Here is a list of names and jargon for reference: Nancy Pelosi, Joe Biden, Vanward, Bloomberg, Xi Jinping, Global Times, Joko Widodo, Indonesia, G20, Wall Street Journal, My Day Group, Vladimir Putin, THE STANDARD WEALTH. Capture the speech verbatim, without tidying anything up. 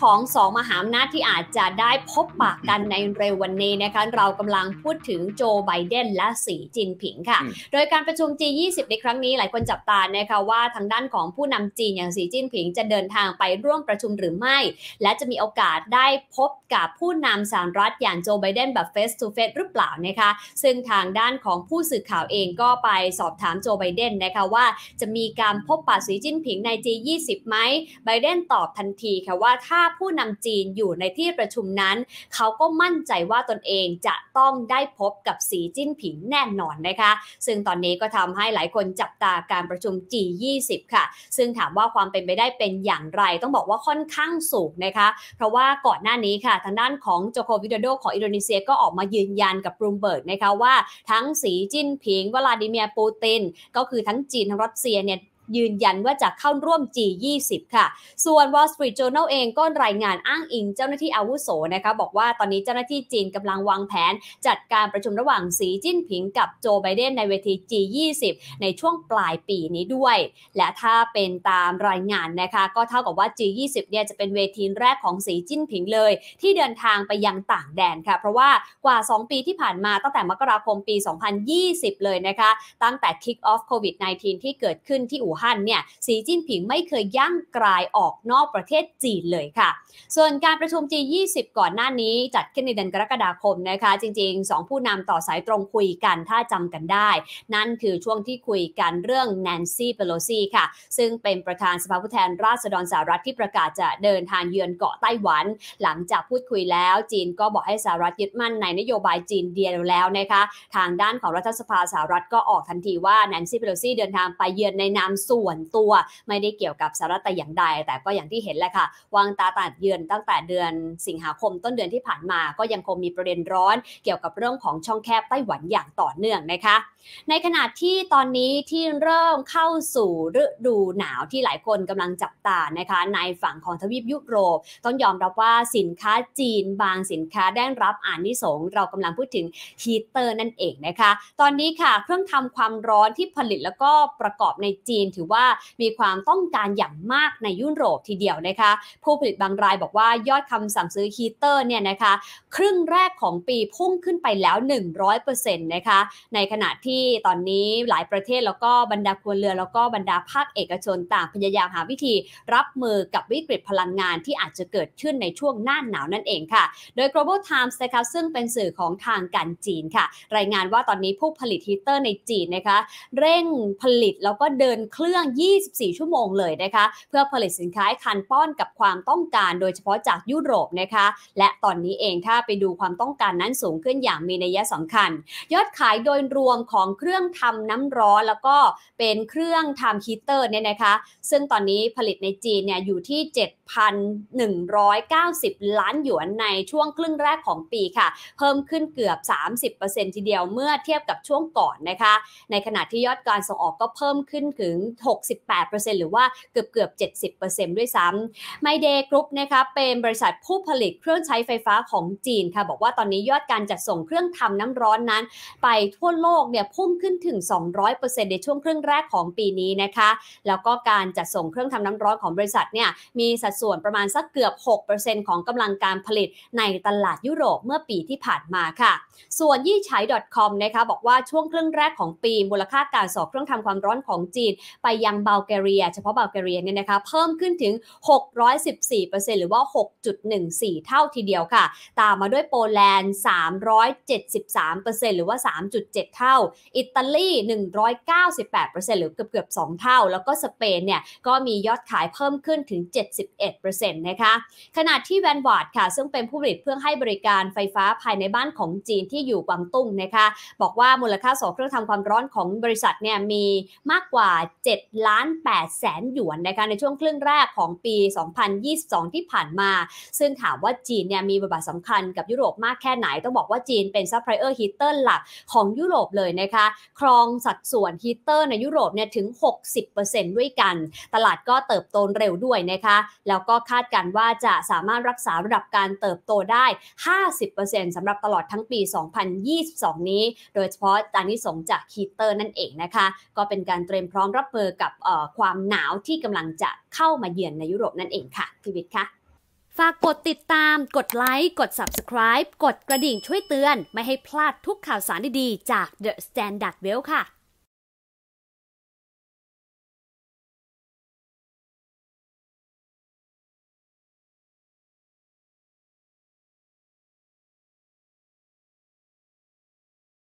ของสองมหาอำนาจที่อาจจะได้พบปะกันในเร็ววันนี้นะคะเรากำลังพูดถึงโจไบเดนและสีจินผิงค่ะโดยการประชุม จี ยี่สิบ ในครั้งนี้หลายคนจับตานะคะว่าทางด้านของผู้นำจีนอย่างสีจินผิงจะเดินทางไปร่วมประชุมหรือไม่และจะมีโอกาสได้พบกับผู้นำสหรัฐอย่างโจไบเดนแบบเฟสทูเฟสหรือเปล่านะคะซึ่งทางด้านของผู้สื่อข่าวเองก็ไปสอบถามโจไบเดนนะคะว่าจะมีการพบปะสีจินผิงใน จี ยี่สิบ ไหมไบเดนตอบทันทีค่ะว่าถ้าผู้นำจีนอยู่ในที่ประชุมนั้นเขาก็มั่นใจว่าตนเองจะต้องได้พบกับสีจิ้นผิงแน่นอนนะคะซึ่งตอนนี้ก็ทำให้หลายคนจับตาการประชุม จี ยี่สิบ ค่ะซึ่งถามว่าความเป็นไปได้เป็นอย่างไรต้องบอกว่าค่อนข้างสูงนะคะเพราะว่าก่อนหน้านี้ค่ะทางด้านของโจโควิโดโดของอินโดนีเซียก็ออกมายืนยันกับบลูมเบิร์กนะคะว่าทั้งสีจิ้นผิงวลาดิเมียร์ปูตินก็คือทั้งจีนทั้งรัสเซียเนี่ยยืนยันว่าจะเข้าร่วม จี ยี่สิบ ค่ะส่วน Wall Street Journal เองก็รายงานอ้างอิงเจ้าหน้าที่อาวุโสนะคะบอกว่าตอนนี้เจ้าหน้าที่จีนกำลังวางแผนจัดการประชุมระหว่างสีจิ้นผิงกับโจไบเดนในเวที จี ยี่สิบ ในช่วงปลายปีนี้ด้วยและถ้าเป็นตามรายงานนะคะก็เท่ากับว่า จี ยี่สิบ เนี่ยจะเป็นเวทีแรกของสีจิ้นผิงเลยที่เดินทางไปยังต่างแดนค่ะเพราะว่ากว่าสองปีที่ผ่านมาตั้งแต่มกราคมปีสองพันยี่สิบเลยนะคะตั้งแต่ Kick Off โควิดสิบเก้า ที่เกิดขึ้นที่อู่ฮั่นเนี่ยสีจิ้นผิงไม่เคยย่างกรายออกนอกประเทศจีนเลยค่ะส่วนการประชุม จี ยี่สิบ ก่อนหน้านี้จัดขึ้นในเดือนกรกฎาคมนะคะจริงๆสองผู้นำต่อสายตรงคุยกันถ้าจำกันได้นั่นคือช่วงที่คุยกันเรื่องแนนซี่เปโลซีค่ะซึ่งเป็นประธานสภาผู้แทนราษฎรสหรัฐที่ประกาศจะเดินทางเยือนเกาะไต้หวันหลังจากพูดคุยแล้วจีนก็บอกให้สหรัฐยึดมั่นในนโยบายจีนเดียวแล้วนะคะทางด้านของรัฐสภาสหรัฐก็ออกทันทีว่าแนนซี่เปโลซีเดินทางไปเยือนในนามส่วนตัวไม่ได้เกี่ยวกับสหรัฐแต่อย่างใดแต่ก็อย่างที่เห็นแหละค่ะวางตาตาดเยือนตั้งแต่เดือนสิงหาคมต้นเดือนที่ผ่านมาก็ยังคงมีประเด็นร้อนเกี่ยวกับเรื่องของช่องแคบไต้หวันอย่างต่อเนื่องนะคะในขณะที่ตอนนี้ที่เริ่มเข้าสู่ฤดูหนาวที่หลายคนกำลังจับตานะคะในฝั่งของทวีปยุโรปต้องยอมรับว่าสินค้าจีนบางสินค้าได้รับอานิสงส์เรากำลังพูดถึงฮีเตอร์นั่นเองนะคะตอนนี้ค่ะเครื่องทำความร้อนที่ผลิตแล้วก็ประกอบในจีนถือว่ามีความต้องการอย่างมากในยุโรปทีเดียวนะคะผู้ผลิตบางรายบอกว่ายอดคำสั่งซื้อฮีเตอร์เนี่ยนะคะครึ่งแรกของปีพุ่งขึ้นไปแล้ว หนึ่งร้อยเปอร์เซ็นต์ นะคะในขณะที่ตอนนี้หลายประเทศแล้วก็บรรดาครัวเรือนแล้วก็บรรดาภาคเอกชนต่างพยายามหาวิธีรับมือกับวิกฤตพลังงานที่อาจจะเกิดขึ้นในช่วงหน้าหนาวนั่นเองค่ะโดย Global Times นะคะซึ่งเป็นสื่อของทางการจีนค่ะรายงานว่าตอนนี้ผู้ผลิตฮีเตอร์ในจีนนะคะเร่งผลิตแล้วก็เดินเครื่องยี่สิบสี่ชั่วโมงเลยนะคะเพื่อผลิตสินค้าคันป้อนกับความต้องการโดยเฉพาะจากยุโรปนะคะและตอนนี้เองถ้าไปดูความต้องการนั้นสูงขึ้นอย่างมีนัยสำคัญยอดขายโดยรวมของเครื่องทำน้ำร้อนแล้วก็เป็นเครื่องทำฮีเตอร์เนี่ยนะคะซึ่งตอนนี้ผลิตในจีนเนี่ยอยู่ที่ เจ็ดพันหนึ่งร้อยเก้าสิบ ล้านหยวนในช่วงครึ่งแรกของปีค่ะเพิ่มขึ้นเกือบ สามสิบเปอร์เซ็นต์ ทีเดียวเมื่อเทียบกับช่วงก่อนนะคะในขณะที่ยอดการส่งออกก็เพิ่มขึ้นถึงหกสิบแปดเปอร์เซ็นต์ หรือว่าเกือบเกือบ เจ็ดสิบเปอร์เซ็นต์ ด้วยซ้ำ My Day Group นะคะเป็นบริษัทผู้ผลิตเครื่องใช้ไฟฟ้าของจีนค่ะบอกว่าตอนนี้ยอดการจัดส่งเครื่องทำน้ำร้อนนั้นไปทั่วโลกเนี่ยพุ่งขึ้นถึง สองร้อยเปอร์เซ็นต์ ในช่วงครึ่งแรกของปีนี้นะคะแล้วก็การจัดส่งเครื่องทำน้ำร้อนของบริษัทเนี่ยมีสัดส่วนประมาณสักเกือบ หกเปอร์เซ็นต์ ของกำลังการผลิตในตลาดยุโรปเมื่อปีที่ผ่านมาค่ะส่วนยี่ไฉ .com นะคะบอกว่าช่วงครึ่งแรกของปีมูลค่าการส่งเครื่องทำความร้อนของจีนไปยังบัลแกเรียเฉพาะบัลแกเรียเนี่ยนะคะเพิ่มขึ้นถึง หกร้อยสิบสี่เปอร์เซ็นต์ หรือว่า หกจุดหนึ่งสี่ เท่าทีเดียวค่ะตามมาด้วยโปแลนด์ สามร้อยเจ็ดสิบสามเปอร์เซ็นต์ หรือว่า สามจุดเจ็ด เท่าอิตาลี หนึ่งร้อยเก้าสิบแปดเปอร์เซ็นต์ หรือเกือบๆสองเท่าแล้วก็สเปนเนี่ยก็มียอดขายเพิ่มขึ้นถึง เจ็ดสิบเอ็ดเปอร์เซ็นต์ นะคะขณะที่ Vanward ค่ะซึ่งเป็นผู้ผลิตเพื่อให้บริการไฟฟ้าภายในบ้านของจีนที่อยู่กวางตุ้งนะคะบอกว่ามูลค่าส่งเครื่องทำความร้อนของบริษัทเนี่ยมีมากกว่าเจ็ดล้านแปดแสน หยวนนะคะในช่วงครึ่งแรกของปีสองพันยี่สิบสองที่ผ่านมาซึ่งถามว่าจีนเนี่ยมีบทบาทสำคัญกับยุโรปมากแค่ไหนต้องบอกว่าจีนเป็นซัพพลายเออร์ฮีเตอร์หลักของยุโรปเลยนะคะครองสัดส่วนฮีเตอร์ในยุโรปเนี่ยถึง หกสิบเปอร์เซ็นต์ ด้วยกันตลาดก็เติบโตเร็วด้วยนะคะแล้วก็คาดการณ์ว่าจะสามารถรักษาระดับการเติบโตได้ ห้าสิบเปอร์เซ็นต์ สำหรับตลอดทั้งปีสองพันยี่สิบสองนี้โดยเฉพาะอานิสงส์จากฮีเตอร์นั่นเองนะคะก็เป็นการเตรียมพร้อมรับมือกับความหนาวที่กำลังจะเข้ามาเยือนในยุโรปนั่นเองค่ะพี่วิทย์คะ ฝากกดติดตามกดไลค์กด ซับสไครบ์ กดกระดิ่งช่วยเตือนไม่ให้พลาดทุกข่าวสารดีๆจาก เดอะ สแตนดาร์ด เวลท์ ค่ะ